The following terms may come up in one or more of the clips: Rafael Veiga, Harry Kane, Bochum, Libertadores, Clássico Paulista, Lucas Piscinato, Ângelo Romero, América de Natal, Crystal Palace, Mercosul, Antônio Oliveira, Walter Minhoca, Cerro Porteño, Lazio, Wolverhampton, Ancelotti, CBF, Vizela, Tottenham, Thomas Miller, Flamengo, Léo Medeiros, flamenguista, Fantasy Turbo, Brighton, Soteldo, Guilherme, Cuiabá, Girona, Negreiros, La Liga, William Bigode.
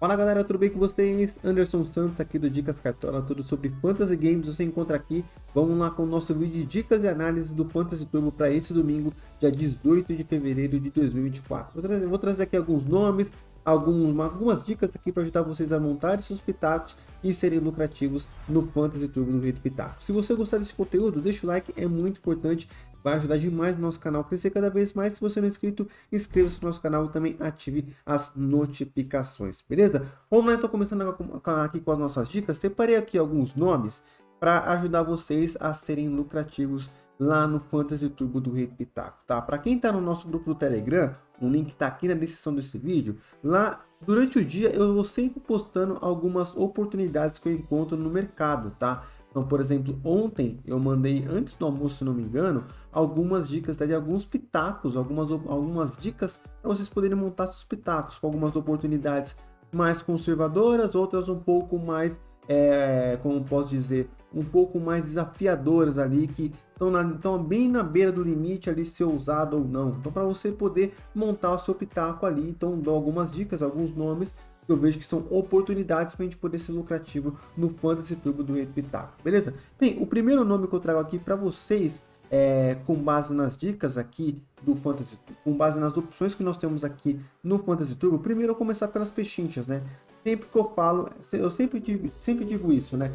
Fala galera, tudo bem com vocês? Anderson Santos aqui do Dicas Cartola, tudo sobre Fantasy Games, você encontra aqui. Vamos lá com o nosso vídeo de dicas e análises do Fantasy Turbo para esse domingo, dia 18 de fevereiro de 2024. Vou trazer aqui alguns nomes, algumas dicas aqui para ajudar vocês a montar seus pitacos e serem lucrativos no Fantasy Turbo do Rei do Pitaco. Se você gostar desse conteúdo, deixa o like, é muito importante. Vai ajudar demais o nosso canal a crescer cada vez mais. Se você não é inscrito, inscreva-se no nosso canal e também ative as notificações, beleza? Vamos lá, então, começando aqui com as nossas dicas. Separei aqui alguns nomes para ajudar vocês a serem lucrativos lá no Fantasy Turbo do Rei do Pitaco, tá? Para quem está no nosso grupo do Telegram, o link está aqui na descrição desse vídeo. Lá, durante o dia, eu vou sempre postando algumas oportunidades que eu encontro no mercado, tá? Então, por exemplo, ontem eu mandei, antes do almoço, se não me engano, algumas dicas, daí alguns pitacos, algumas dicas para vocês poderem montar seus pitacos, com algumas oportunidades mais conservadoras, outras um pouco mais, como posso dizer, um pouco mais desafiadoras ali, que estão bem na beira do limite ali, se ousado ou não. Então, para você poder montar o seu pitaco ali, então dou algumas dicas, alguns nomes, eu vejo que são oportunidades para a gente poder ser lucrativo no Fantasy Turbo do Rei do Pitaco, beleza? Bem, o primeiro nome que eu trago aqui para vocês, com base nas dicas aqui do Fantasy Turbo, com base nas opções que nós temos aqui no Fantasy Turbo, primeiro eu começar pelas pechinchas, né? Sempre que eu falo, eu sempre digo isso, né?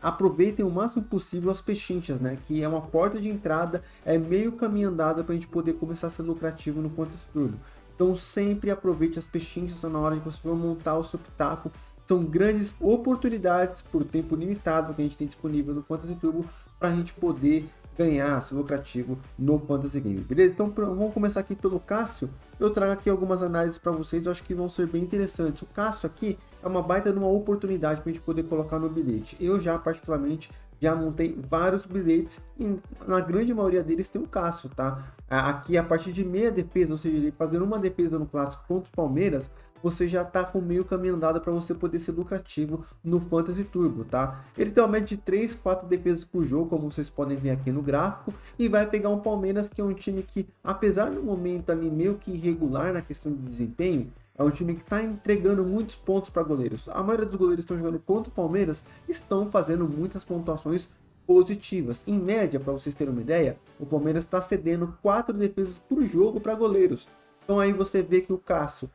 Aproveitem o máximo possível as pechinchas, né? Que é uma porta de entrada, é meio caminho andado para a gente poder começar a ser lucrativo no Fantasy Turbo. Então sempre aproveite as pechinchas na hora que você for montar o seu pitaco. São grandes oportunidades por tempo limitado que a gente tem disponível no Fantasy Turbo para a gente poder ganhar, ser lucrativo no Fantasy Game, beleza? Então vamos começar aqui pelo Cássio. Eu trago aqui algumas análises para vocês, eu acho que vão ser bem interessantes. O Cássio aqui é uma baita de uma oportunidade para a gente poder colocar no bilhete. Eu já particularmente já montei vários bilhetes e na grande maioria deles tem o Cássio, tá? Aqui a partir de meia defesa, ou seja, ele fazendo uma defesa no clássico contra o Palmeiras, você já tá com meio caminho andado para você poder ser lucrativo no Fantasy Turbo, tá? Ele tem uma média de 3, 4 defesas por jogo, como vocês podem ver aqui no gráfico, e vai pegar um Palmeiras que é um time que, apesar do momento ali meio que irregular na questão de desempenho, é um time que está entregando muitos pontos para goleiros. A maioria dos goleiros que estão jogando contra o Palmeiras estão fazendo muitas pontuações positivas. Em média, para vocês terem uma ideia, o Palmeiras está cedendo 4 defesas por jogo para goleiros. Então aí você vê que o Cássio,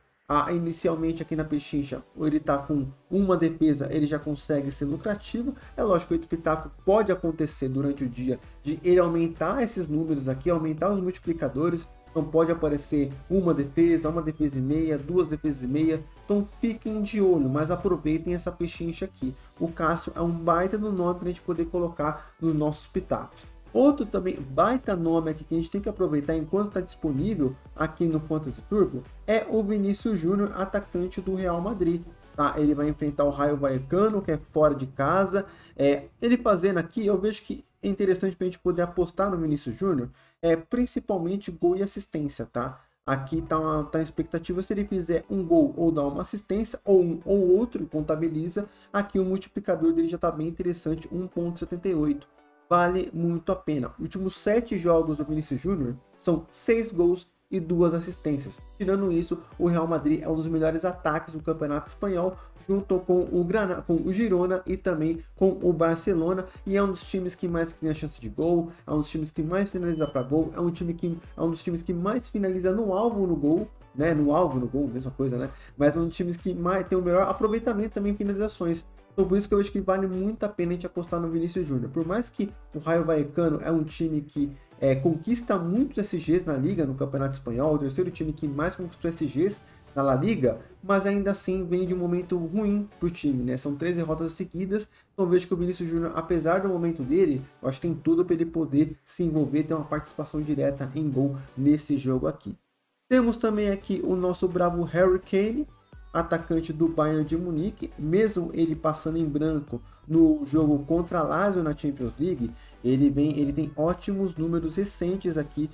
inicialmente aqui na pechincha, ele está com uma defesa, ele já consegue ser lucrativo. É lógico que o pitaco pode acontecer durante o dia de ele aumentar esses números aqui, aumentar os multiplicadores. Então pode aparecer uma defesa e meia, duas defesas e meia. Então fiquem de olho, mas aproveitem essa pechincha aqui. O Cássio é um baita do nome para a gente poder colocar nos nossos pitacos. Outro também baita nome aqui que a gente tem que aproveitar enquanto está disponível aqui no Fantasy Turbo é o Vinícius Júnior, atacante do Real Madrid. Tá? Ele vai enfrentar o Rayo Vallecano, que é fora de casa. Ele fazendo aqui, eu vejo que é interessante para a gente poder apostar no Vinícius Júnior, principalmente gol e assistência, tá? Aqui tá a expectativa, se ele fizer um gol ou dar uma assistência, ou outro, contabiliza. Aqui o multiplicador dele já tá bem interessante, 1.78. Vale muito a pena. Os últimos 7 jogos do Vinícius Júnior são 6 gols e 2 assistências. Tirando isso, o Real Madrid é um dos melhores ataques do campeonato espanhol, junto com o Girona e também com o Barcelona, e é um dos times que mais cria chance de gol, é um dos times que mais finaliza para gol, é um dos times que mais finaliza no alvo no gol, né? No alvo no gol, mesma coisa, né? Mas é um dos times que mais tem o melhor aproveitamento também em finalizações. Então por isso que eu acho que vale muito a pena a gente apostar no Vinícius Júnior. Por mais que o Rayo Vallecano é um time que conquista muitos SGs na Liga, no Campeonato Espanhol, o terceiro time que mais conquistou SGs na La Liga, mas ainda assim vem de um momento ruim para o time, né? São 3 derrotas seguidas, então vejo que o Vinícius Júnior, apesar do momento dele, eu acho que tem tudo para ele poder se envolver, ter uma participação direta em gol nesse jogo aqui. Temos também aqui o nosso bravo Harry Kane, atacante do Bayern de Munique. Mesmo ele passando em branco no jogo contra a Lazio na Champions League, ele tem ótimos números recentes aqui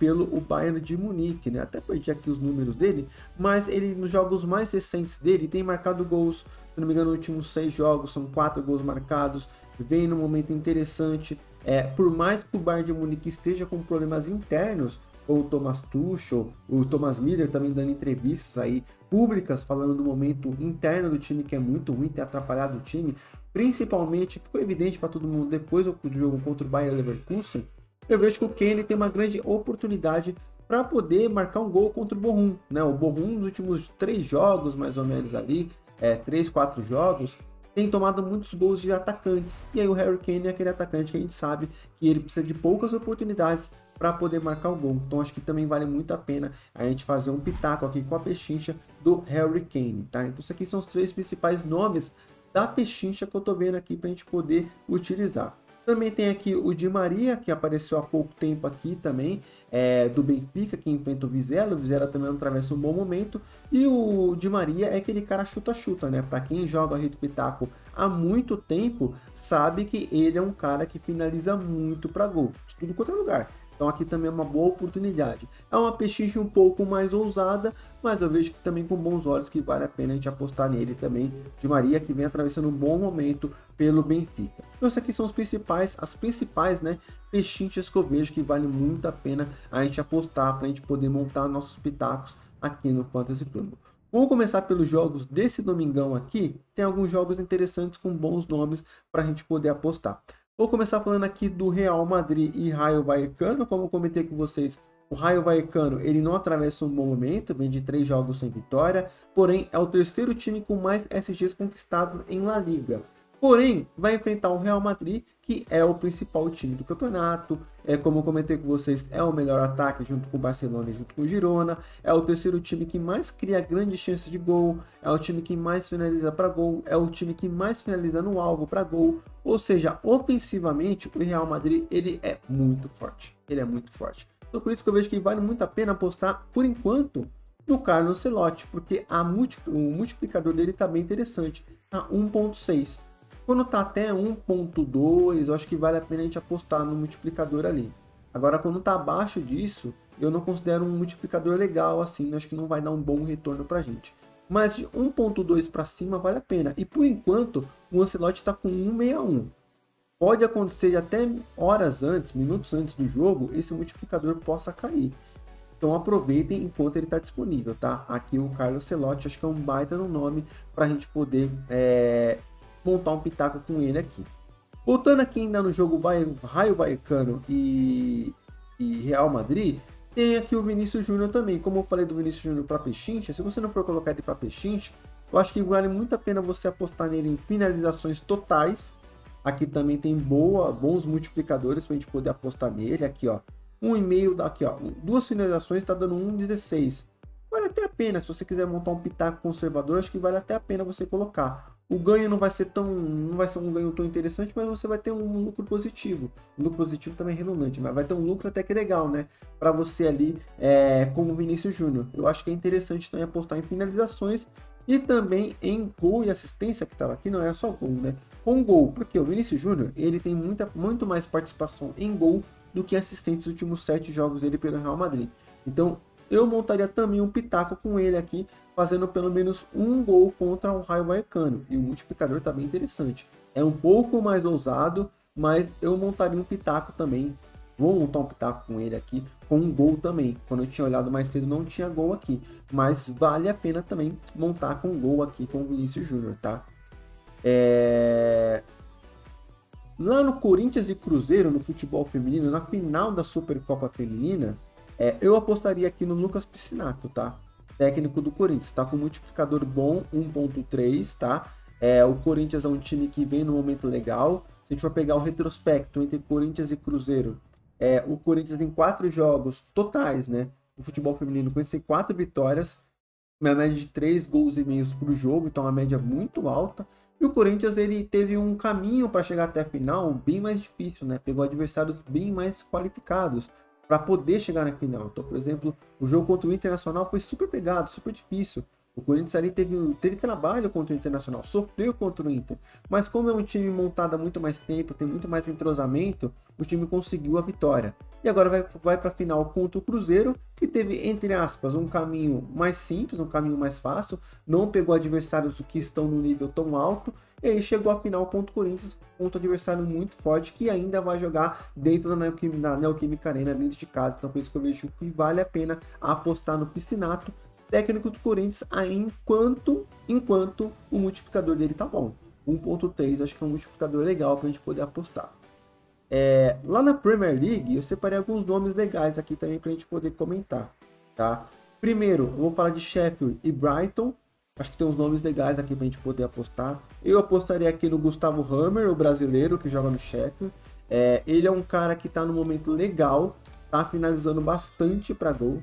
pelo Bayern de Munique, né? Até perdi aqui os números dele, mas ele nos jogos mais recentes dele tem marcado gols. Se não me engano, nos últimos 6 jogos são 4 gols marcados, vem num momento interessante. Por mais que o Bayern de Munique esteja com problemas internos, ou o Thomas Tuchel, o Thomas Miller também dando entrevistas aí públicas, falando do momento interno do time, que é muito ruim, ter atrapalhado o time, principalmente, ficou evidente para todo mundo depois do jogo contra o Bayer Leverkusen. Eu vejo que o Kane tem uma grande oportunidade para poder marcar um gol contra o Bochum, né? O Bochum nos últimos 3 jogos, mais ou menos ali, 3, 4 jogos, tem tomado muitos gols de atacantes, e aí o Harry Kane é aquele atacante que a gente sabe que ele precisa de poucas oportunidades para poder marcar o gol. Então acho que também vale muito a pena a gente fazer um pitaco aqui com a pechincha do Harry Kane, tá? Então isso aqui são os 3 principais nomes da pechincha que eu tô vendo aqui para a gente poder utilizar. Também tem aqui o Di Maria, que apareceu há pouco tempo aqui também, do Benfica, que enfrenta o Vizela. O Vizela também atravessa um bom momento. E o Di Maria é aquele cara chuta-chuta, né? Para quem joga Rei do Pitaco há muito tempo, sabe que ele é um cara que finaliza muito para gol, de tudo quanto é lugar. Então aqui também é uma boa oportunidade. É uma pechincha um pouco mais ousada, mas eu vejo que também com bons olhos que vale a pena a gente apostar nele também. Di Maria, que vem atravessando um bom momento pelo Benfica. Então essas aqui são as principais, né, pechinchas que eu vejo que vale muito a pena a gente apostar para a gente poder montar nossos pitacos aqui no Fantasy Turbo. Vamos começar pelos jogos desse domingão aqui. Tem alguns jogos interessantes com bons nomes para a gente poder apostar. Vou começar falando aqui do Real Madrid e Rayo Vallecano. Como eu comentei com vocês, o Rayo Vallecano ele não atravessa um bom momento, vem de 3 jogos sem vitória, porém é o 3º time com mais SGs conquistados em La Liga. Porém, vai enfrentar o Real Madrid, que é o principal time do campeonato, como eu comentei com vocês, é o melhor ataque junto com o Barcelona e junto com o Girona, é o 3º time que mais cria grandes chances de gol, é o time que mais finaliza para gol, é o time que mais finaliza no alvo para gol, ou seja, ofensivamente, o Real Madrid ele é muito forte, Então por isso que eu vejo que vale muito a pena apostar, por enquanto, no Carlo Ancelotti, porque o multiplicador dele está bem interessante, tá 1.6. Quando tá até 1.2, eu acho que vale a pena a gente apostar no multiplicador ali. Agora, quando tá abaixo disso, eu não considero um multiplicador legal assim, acho que não vai dar um bom retorno pra gente. Mas de 1.2 para cima vale a pena. E por enquanto, o Ancelotti tá com 1.61. Pode acontecer até horas antes, minutos antes do jogo, esse multiplicador possa cair. Então aproveitem enquanto ele está disponível, tá? Aqui o Carlo Ancelotti, acho que é um baita no nome pra gente poder... montar um pitaco com ele aqui. Voltando aqui ainda no jogo Rayo Vallecano e Real Madrid, tem aqui o Vinícius Júnior também. Como eu falei do Vinícius Júnior para pechincha, se você não for colocar ele para pechincha, eu acho que vale muito a pena você apostar nele em finalizações totais. Aqui também tem bons multiplicadores para a gente poder apostar nele. Aqui ó, 1,5 daqui ó, 2 finalizações está dando 1,16. Vale até a pena, se você quiser montar um pitaco conservador, acho que vale até a pena você colocar. O ganho não vai ser um ganho tão interessante, mas você vai ter um lucro positivo. O lucro positivo também é redundante, mas vai ter um lucro até que legal, né? Para você ali, como o Vinícius Júnior. Eu acho que é interessante também apostar em finalizações e também em gol e assistência, que estava aqui, não era só gol, né? Com gol, porque o Vinícius Júnior, ele tem muito mais participação em gol do que assistência nos últimos 7 jogos dele pelo Real Madrid. Então, eu montaria também um pitaco com ele aqui, fazendo pelo menos um gol contra o Rayo Vallecano. E o multiplicador está bem interessante. É um pouco mais ousado, mas eu montaria um pitaco também. Vou montar um pitaco com ele aqui, com um gol também. Quando eu tinha olhado mais cedo, não tinha gol aqui. Mas vale a pena também montar com gol aqui com o Vinícius Júnior, tá? Lá no Corinthians e Cruzeiro, no futebol feminino, na final da Supercopa Feminina... eu apostaria aqui no Lucas Piscinato, tá? Técnico do Corinthians, tá? Com multiplicador bom, 1.3, tá? O Corinthians é um time que vem no momento legal. Se a gente for pegar o retrospecto entre Corinthians e Cruzeiro, o Corinthians tem 4 jogos totais, né? No futebol feminino, Corinthians tem 4 vitórias, uma média de 3,5 gols por jogo, então uma média muito alta. E o Corinthians, ele teve um caminho para chegar até a final bem mais difícil, né? Pegou adversários bem mais qualificados para poder chegar na final. Então, por exemplo, o jogo contra o Internacional foi super pegado, super difícil. O O Corinthians ali teve trabalho contra o Internacional, sofreu contra o Inter, mas como é um time montado há muito mais tempo, tem muito mais entrosamento, o time conseguiu a vitória. E agora vai para a final contra o Cruzeiro, que teve, entre aspas, um caminho mais simples, um caminho mais fácil, não pegou adversários que estão no nível tão alto, e aí chegou à final contra o Corinthians, contra um adversário muito forte, que ainda vai jogar dentro da Neoquímica Arena, dentro de casa. Então por isso que eu vejo que vale a pena apostar no Piscinato, técnico do Corinthians, aí enquanto o multiplicador dele tá bom. 1.3, acho que é um multiplicador legal para a gente poder apostar. Lá na Premier League, eu separei alguns nomes legais aqui também para a gente poder comentar, tá? Primeiro, eu vou falar de Sheffield e Brighton. Acho que tem uns nomes legais aqui para a gente poder apostar. Eu apostaria aqui no Gustavo Hamer, o brasileiro que joga no Sheffield. Ele é um cara que tá no momento legal, tá finalizando bastante para gol,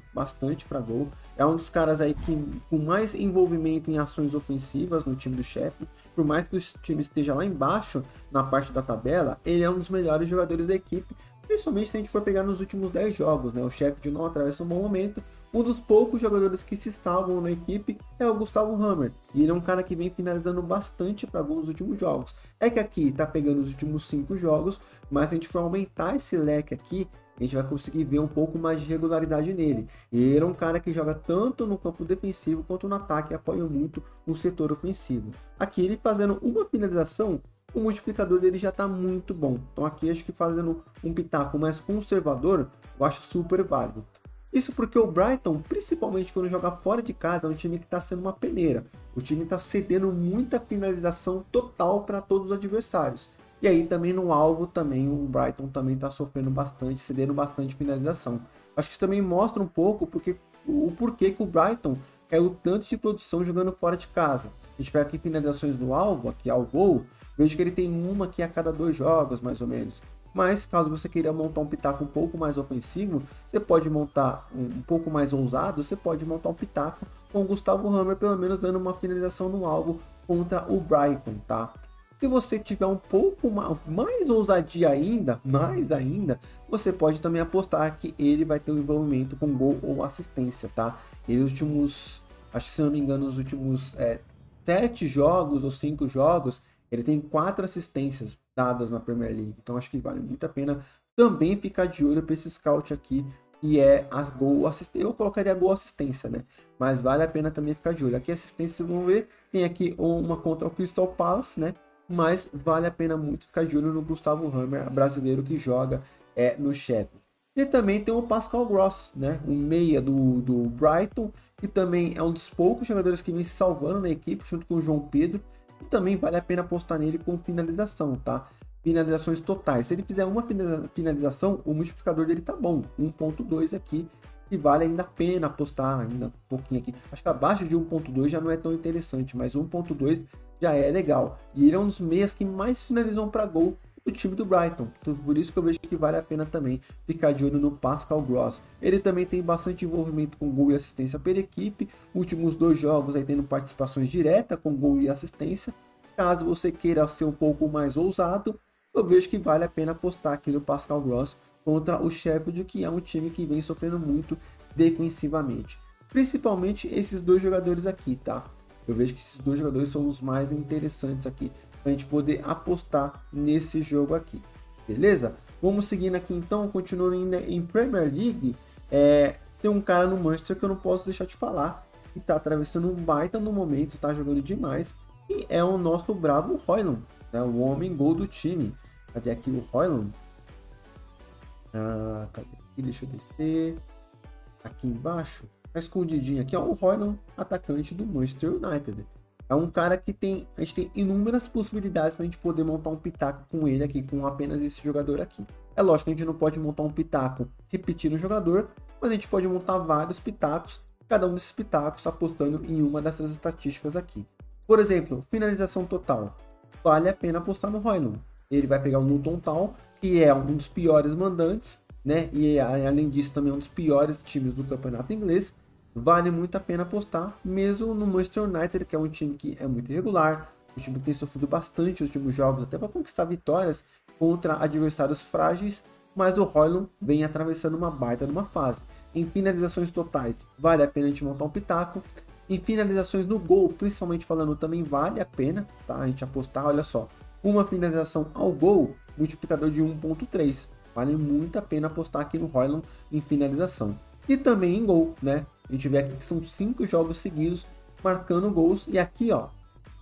É um dos caras aí que com mais envolvimento em ações ofensivas no time do Sheffield. Por mais que o time esteja lá embaixo, na parte da tabela, ele é um dos melhores jogadores da equipe, principalmente se a gente for pegar nos últimos 10 jogos, né? O Sheffield não atravessa um bom momento. Um dos poucos jogadores que se salvam na equipe é o Gustavo Hamer, e ele é um cara que vem finalizando bastante para gol nos últimos jogos. É que aqui tá pegando os últimos 5 jogos, mas se a gente for aumentar esse leque aqui, a gente vai conseguir ver um pouco mais de regularidade nele. E ele é um cara que joga tanto no campo defensivo quanto no ataque, e apoia muito o setor ofensivo. Aqui ele fazendo uma finalização, o multiplicador dele já está muito bom. Então aqui acho que fazendo um pitaco mais conservador, eu acho super válido. Isso porque o Brighton, principalmente quando joga fora de casa, é um time que está sendo uma peneira. O time está cedendo muita finalização total para todos os adversários. E aí também no alvo também, o Brighton também está sofrendo bastante, cedendo bastante finalização. Acho que isso também mostra um pouco o porquê que o Brighton caiu tanto de produção jogando fora de casa. A gente pega aqui finalizações do alvo, aqui ao gol, vejo que ele tem uma aqui a cada 2 jogos, mais ou menos. Mas caso você queira montar um pitaco um pouco mais ofensivo, você pode montar um pouco mais ousado, você pode montar um pitaco com o Gustavo Hamer, pelo menos dando uma finalização no alvo contra o Brighton, tá? Se você tiver um pouco mais ousadia ainda, você pode também apostar que ele vai ter um envolvimento com gol ou assistência, tá? Ele nos últimos, acho que se não me engano, nos últimos 7 jogos ou 5 jogos, ele tem 4 assistências dadas na Premier League. Então acho que vale muito a pena também ficar de olho para esse scout aqui, que é a gol assistência. Eu colocaria gol assistência, né? Mas vale a pena também ficar de olho. Aqui assistência, vocês vão ver, tem aqui uma contra o Crystal Palace, né? Mas vale a pena muito ficar de olho no Gustavo Hamer, brasileiro que joga no Sheffield. E também tem o Pascal Gross, né? O meia do Brighton, que também é um dos poucos jogadores que vem se salvando na equipe, junto com o João Pedro. E também vale a pena apostar nele com finalização, tá? Finalizações totais. Se ele fizer uma finalização, o multiplicador dele tá bom, 1.2 aqui. E vale ainda a pena apostar ainda um pouquinho aqui. Acho que abaixo de 1.2 já não é tão interessante, mas 1.2... já é legal. E ele é um dos meias que mais finalizam para gol do time do Brighton. Então, por isso que eu vejo que vale a pena também ficar de olho no Pascal Gross. Ele também tem bastante envolvimento com gol e assistência pela equipe. Últimos 2 jogos aí tendo participações diretas com gol e assistência. Caso você queira ser um pouco mais ousado, eu vejo que vale a pena apostar aqui no Pascal Gross contra o Sheffield, que é um time que vem sofrendo muito defensivamente. Principalmente esses 2 jogadores aqui, tá? Eu vejo que esses 2 jogadores são os mais interessantes aqui para a gente poder apostar nesse jogo aqui, beleza? Vamos seguindo aqui então, continuando ainda em Premier League, tem um cara no Manchester que eu não posso deixar de falar, que está atravessando um baita no momento, tá jogando demais, e é o nosso bravo Højlund, né? O homem gol do time. Cadê aqui o Højlund? Ah, cadê aqui? Deixa eu descer aqui embaixo. Escondidinho aqui, ó, o Højlund, atacante do Manchester United. É um cara que a gente tem inúmeras possibilidades para a gente poder montar um pitaco com ele aqui, com apenas esse jogador aqui. É lógico que a gente não pode montar um pitaco repetindo o jogador, mas a gente pode montar vários pitacos, cada um desses pitacos apostando em uma dessas estatísticas aqui. Por exemplo, finalização total. Vale a pena apostar no Højlund. Ele vai pegar o Luton Town, que é um dos piores mandantes, né? E além disso também é um dos piores times do campeonato inglês. Vale muito a pena apostar, mesmo no Manchester United, que é um time que é muito irregular, um time que tem sofrido bastante nos últimos jogos, até para conquistar vitórias contra adversários frágeis, mas o Højlund vem atravessando uma baita numa fase. Em finalizações totais, vale a pena a gente montar um pitaco. e finalizações no gol, principalmente falando, também vale a pena, tá? A gente apostar, olha só, uma finalização ao gol, multiplicador de 1.3, vale muito a pena apostar aqui no Højlund em finalização. E também em gol, né? A gente vê aqui que são 5 jogos seguidos marcando gols, e aqui, ó,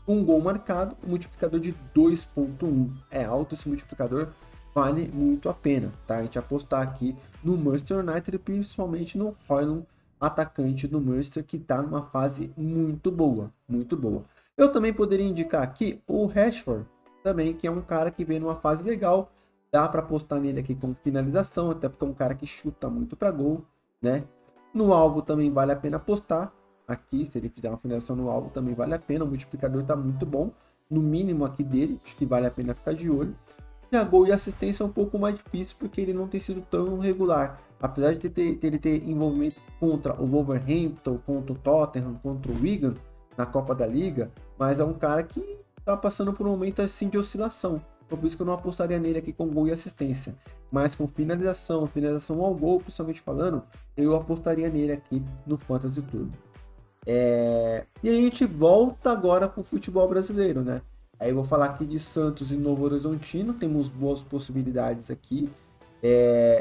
um gol marcado, multiplicador de 2.1, é alto esse multiplicador, vale muito a pena, tá? A gente apostar aqui no Manchester United, principalmente no Højlund, atacante do Manchester, que tá numa fase muito boa, muito boa. Eu também poderia indicar aqui o Rashford, também, que é um cara que vem numa fase legal, dá para apostar nele aqui com finalização, até porque é um cara que chuta muito para gol, né? No alvo também vale a pena apostar, aqui, se ele fizer uma finalização no alvo também vale a pena, o multiplicador tá muito bom, no mínimo aqui dele, acho que vale a pena ficar de olho. Já gol e assistência é um pouco mais difícil, porque ele não tem sido tão regular, apesar de ele ter envolvimento contra o Wolverhampton, contra o Tottenham, contra o Wigan, na Copa da Liga, mas é um cara que tá passando por um momento assim de oscilação, então por isso que eu não apostaria nele aqui com gol e assistência, mas com finalização ao gol, principalmente falando, eu apostaria nele aqui no Fantasy Turbo. E a gente volta agora para o futebol brasileiro, né? Aí eu vou falar aqui de Santos e Novo Horizontino, temos boas possibilidades aqui.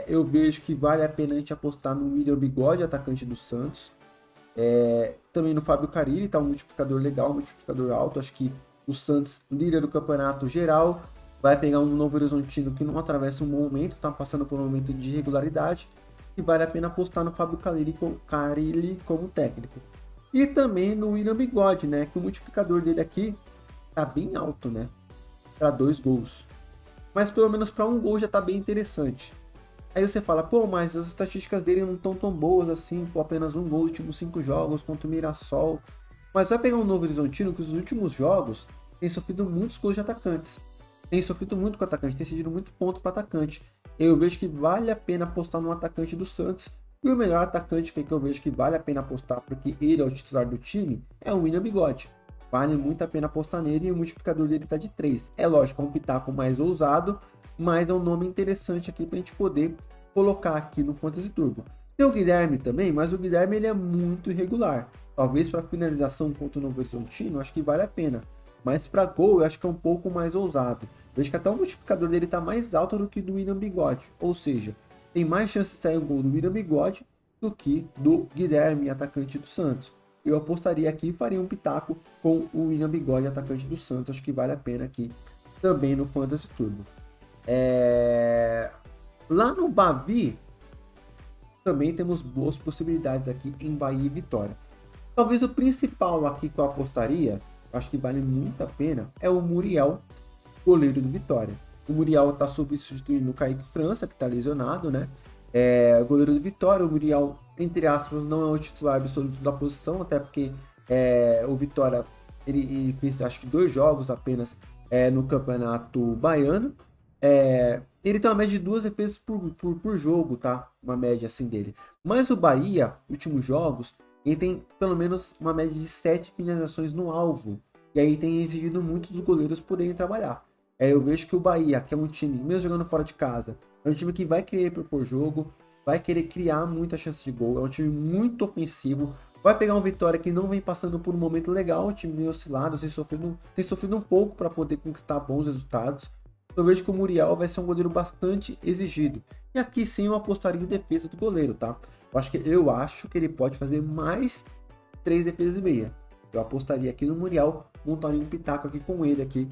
Eu vejo que vale a pena a gente apostar no William Bigode, atacante do Santos. Também no Fábio Carille, tá um multiplicador legal, um multiplicador alto. Acho que o Santos, líder do campeonato geral, vai pegar um Novo Horizontino que não atravessa um bom momento, tá passando por um momento de irregularidade. E vale a pena apostar no Fábio Carille como técnico. E também no William Bigode, né? Que o multiplicador dele aqui tá bem alto, né? Para 2 gols. Mas pelo menos para 1 gol já tá bem interessante. Aí você fala, pô, mas as estatísticas dele não estão tão boas assim, com apenas 1 gol nos últimos 5 jogos contra o Mirassol. Mas vai pegar um Novo Horizontino que nos últimos jogos tem sofrido muitos gols de atacantes. Tem sofrido muito com o atacante, tem cedido muito ponto para atacante. Eu vejo que vale a pena apostar no atacante do Santos. E o melhor atacante que eu vejo que vale a pena apostar, porque ele é o titular do time, é o William Bigode. Vale muito a pena apostar nele e o multiplicador dele está de 3. É lógico, é um pitaco mais ousado, mas é um nome interessante aqui para a gente poder colocar aqui no Fantasy Turbo. Tem o Guilherme também, mas o Guilherme ele é muito irregular. Talvez para finalização contra o Novo Horizontino, acho que vale a pena. Mas para gol, eu acho que é um pouco mais ousado. Vejo que até o multiplicador dele está mais alto do que do William Bigode, ou seja, tem mais chance de sair um gol do William Bigode do que do Guilherme, atacante do Santos. Eu apostaria aqui e faria um pitaco com o William Bigode, atacante do Santos. Acho que vale a pena aqui também no Fantasy Turbo. Lá no Bavi, também temos boas possibilidades aqui em Bahia e Vitória. Talvez o principal aqui que eu apostaria, acho que vale muito a pena, é o Muriel, goleiro do Vitória. O Muriel está substituindo o Kaique França, que está lesionado, né? Goleiro do Vitória, o Muriel, entre aspas, não é o titular absoluto da posição, até porque o Vitória ele fez, acho que 2 jogos apenas no Campeonato Baiano. Ele tem uma média de 2 defesas por jogo, tá? Uma média assim dele. Mas o Bahia, últimos jogos, ele tem pelo menos uma média de 7 finalizações no alvo. E aí tem exigido muito dos goleiros poderem trabalhar. Eu vejo que o Bahia, que é um time, mesmo jogando fora de casa, é um time que vai querer propor jogo, vai querer criar muita chance de gol, é um time muito ofensivo, vai pegar um Vitória que não vem passando por um momento legal, o time vem oscilado, tem sofrido um pouco para poder conquistar bons resultados. Eu vejo que o Muriel vai ser um goleiro bastante exigido. E aqui sim eu apostaria em defesa do goleiro, tá? Eu acho que ele pode fazer mais 3 defesas e meia. Eu apostaria aqui no Muriel, montaria um pitaco aqui com ele aqui,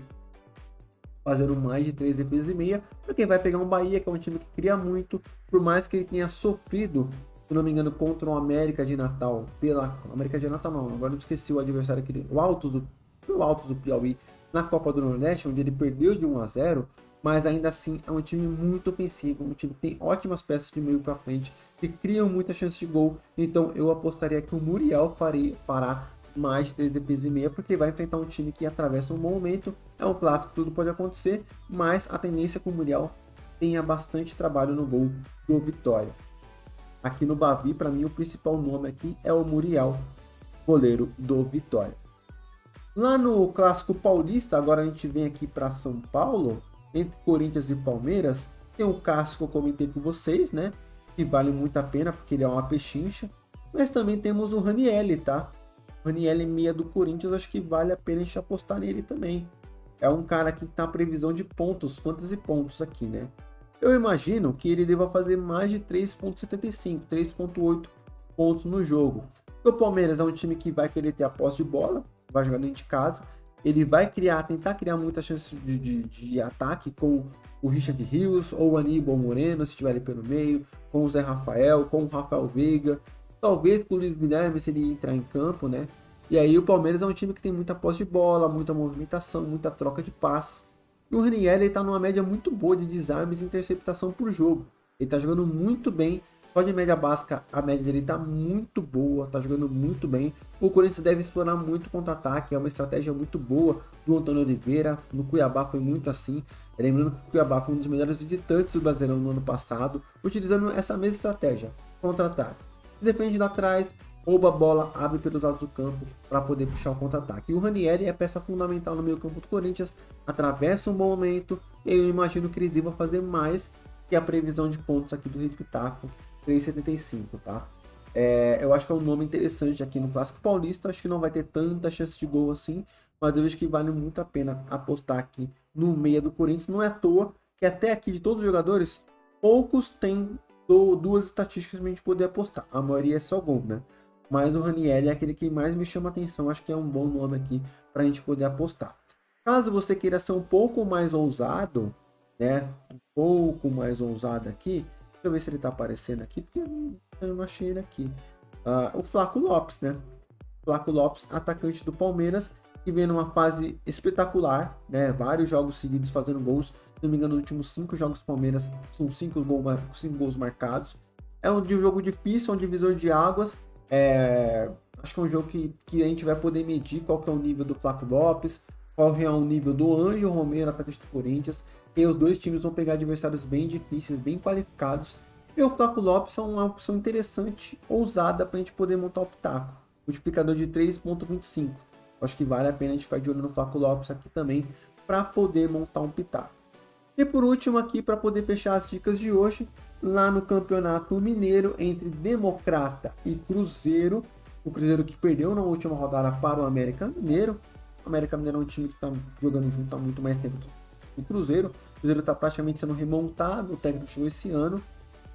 fazendo mais de 3 defesas e meia, porque vai pegar um Bahia, que é um time que cria muito, por mais que ele tenha sofrido, se não me engano, contra o América de Natal, agora eu esqueci o adversário aqui, o Altos do Piauí, na Copa do Nordeste, onde ele perdeu de 1-0, mas ainda assim é um time muito ofensivo, um time que tem ótimas peças de meio para frente, que criam muita chance de gol, então eu apostaria que o Muriel fará mais de 3 defesas e meia, porque vai enfrentar um time que atravessa um bom momento, é um clássico, tudo pode acontecer, mas a tendência é que o Muriel tenha bastante trabalho no gol do Vitória. Aqui no Bavi, para mim, o principal nome aqui é o Muriel, goleiro do Vitória. Lá no Clássico Paulista, agora a gente vem aqui para São Paulo, entre Corinthians e Palmeiras, tem o Cássio que eu comentei com vocês, né, que vale muito a pena, porque ele é uma pechincha, mas também temos o Raniele, tá? Raniele, meia do Corinthians, acho que vale a pena a gente apostar nele também. É um cara que tá na previsão de pontos, fantasy pontos aqui, né? Eu imagino que ele deva fazer mais de 3.75, 3.8 pontos no jogo. O Palmeiras é um time que vai querer ter a posse de bola, vai jogar dentro de casa, ele vai criar, tentar criar muita chance de ataque com o Richard Rios ou o Aníbal Moreno, se estiver ali pelo meio, com o Zé Rafael, com o Rafael Veiga, talvez com o Luiz Guilherme se ele entrar em campo, né? E aí o Palmeiras é um time que tem muita posse de bola, muita movimentação, muita troca de passes. E o Ranieri está numa média muito boa de desarmes e interceptação por jogo. Ele está jogando muito bem, só de média básica a média dele está muito boa, está jogando muito bem. O Corinthians deve explorar muito o contra-ataque, é uma estratégia muito boa do Antônio Oliveira. No Cuiabá foi muito assim, lembrando que o Cuiabá foi um dos melhores visitantes do Brasileirão no ano passado, utilizando essa mesma estratégia, contra-ataque. Defende lá atrás, rouba a bola, abre pelos lados do campo para poder puxar o contra-ataque. E o Ranieri é peça fundamental no meio campo do Corinthians, atravessa um bom momento, e eu imagino que ele deva fazer mais que a previsão de pontos aqui do Rei do Pitaco, 3,75, tá? Eu acho que é um nome interessante aqui no Clássico Paulista, acho que não vai ter tanta chance de gol assim, mas eu acho que vale muito a pena apostar aqui no meia do Corinthians. Não é à toa que até aqui, de todos os jogadores, poucos têm duas estatísticas para a gente poder apostar, a maioria é só gol, né? Mas o Raniele é aquele que mais me chama atenção, acho que é um bom nome aqui para a gente poder apostar. Caso você queira ser um pouco mais ousado, né? Um pouco mais ousado aqui, deixa eu ver se ele tá aparecendo aqui, porque eu não achei ele aqui. O Flaco Lopes, né? Flaco Lopes, atacante do Palmeiras, que vem numa fase espetacular, né? Vários jogos seguidos fazendo gols. Se não me engano, nos últimos 5 jogos do Palmeiras, são 5 gols marcados. É um jogo difícil, um divisor de águas. Acho que é um jogo que a gente vai poder medir qual que é o nível do Flaco Lopes, qual é o nível do Ângelo Romero, atacante do Corinthians. E os dois times vão pegar adversários bem difíceis, bem qualificados. E o Flaco Lopes é uma opção interessante, ousada, para a gente poder montar o Pitaco. Multiplicador de 3.25. Acho que vale a pena a gente ficar de olho no Flaco Lopes aqui também, para poder montar um Pitaco. E por último aqui, para poder fechar as dicas de hoje, lá no Campeonato Mineiro, entre Democrata e Cruzeiro, o Cruzeiro que perdeu na última rodada para o América Mineiro. O América Mineiro é um time que está jogando junto há muito mais tempo do Cruzeiro. O Cruzeiro está praticamente sendo remontado, o técnico chegou esse ano.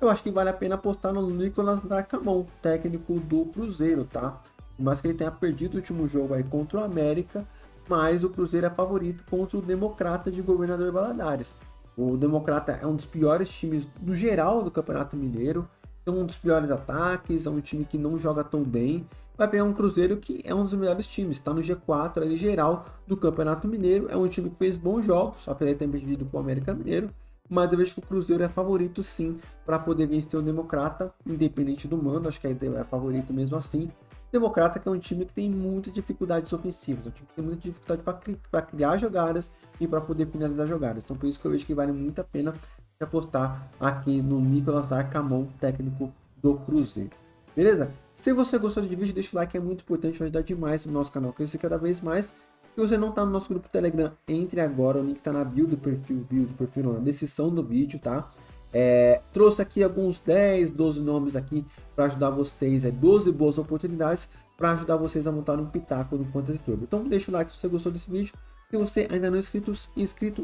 Eu acho que vale a pena apostar no Nicolas Darcamon, técnico do Cruzeiro, tá? Mas que ele tenha perdido o último jogo aí contra o América, mas o Cruzeiro é favorito contra o Democrata de Governador Valadares. O Democrata é um dos piores times no geral do Campeonato Mineiro, tem um dos piores ataques, é um time que não joga tão bem, vai pegar um Cruzeiro que é um dos melhores times, está no G4 ali geral do Campeonato Mineiro, é um time que fez bons jogos, apesar de ter perdido para o América Mineiro, mas eu vejo que o Cruzeiro é favorito sim para poder vencer o Democrata, independente do mando, acho que é favorito mesmo assim. Democrata que é um time que tem muitas dificuldades ofensivas, é um time que tem muita dificuldade para criar jogadas e para poder finalizar jogadas. Então por isso que eu vejo que vale muito a pena apostar aqui no Nicolas Darcamon, técnico do Cruzeiro. Beleza? Se você gostou do vídeo, deixa o like, é muito importante, vai ajudar demais o nosso canal a crescer cada vez mais. Se você não está no nosso grupo Telegram, entre agora, o link está na bio do perfil, não, na descrição do vídeo, tá? Trouxe aqui alguns 10, 12 nomes aqui para ajudar vocês, 12 boas oportunidades para ajudar vocês a montar um Pitaco no Fantasy Turbo. Então deixa o like se você gostou desse vídeo, se você ainda não é inscrito,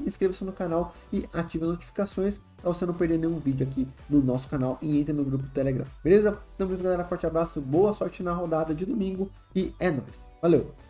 inscreva-se no canal e ative as notificações para você não perder nenhum vídeo aqui no nosso canal e entre no grupo do Telegram, beleza? Então, muito galera, forte abraço, boa sorte na rodada de domingo e é nóis, valeu!